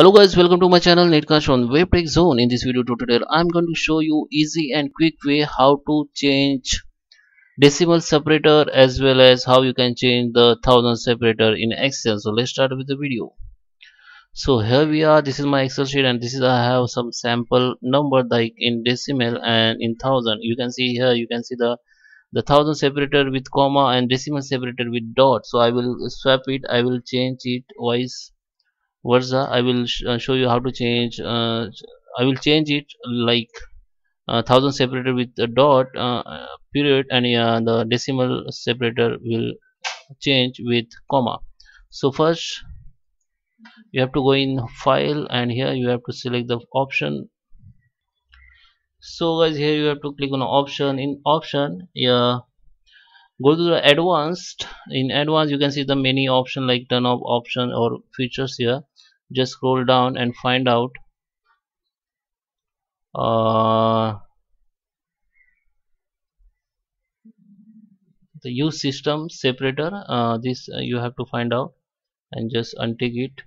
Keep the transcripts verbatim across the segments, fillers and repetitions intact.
Hello guys, welcome to my channel NetCast on WebTech Zone. In this video tutorial, I'm going to show you easy and quick way how to change decimal separator as well as how you can change the thousand separator in Excel. So let's start with the video. So here we are. This is my Excel sheet and this is I have some sample number like in decimal and in thousand. You can see here. You can see the the thousand separator with comma and decimal separator with dot. So I will swap it. I will change it vice versa. I will sh uh, show you how to change. Uh, I will change it like uh, thousand separator with a dot uh, period, and uh, the decimal separator will change with comma. So first you have to go in file, and here you have to select the option. So guys, here you have to click on option. In option, yeah, go to the advanced. In advanced, you can see the many option like turn off option or features here. Just scroll down and find out uh, the use system separator. Uh, this uh, you have to find out and just untick it,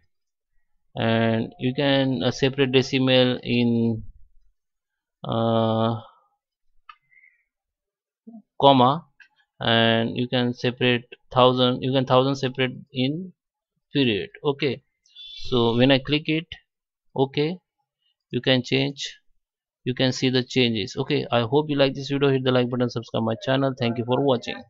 and you can uh, separate decimal in uh, comma, and you can separate thousand you can thousand separate in period. Okay, so when I click it, okay, you can change you can see the changes. Okay, I hope you like this video. Hit the like button, subscribe my channel. Thank you for watching.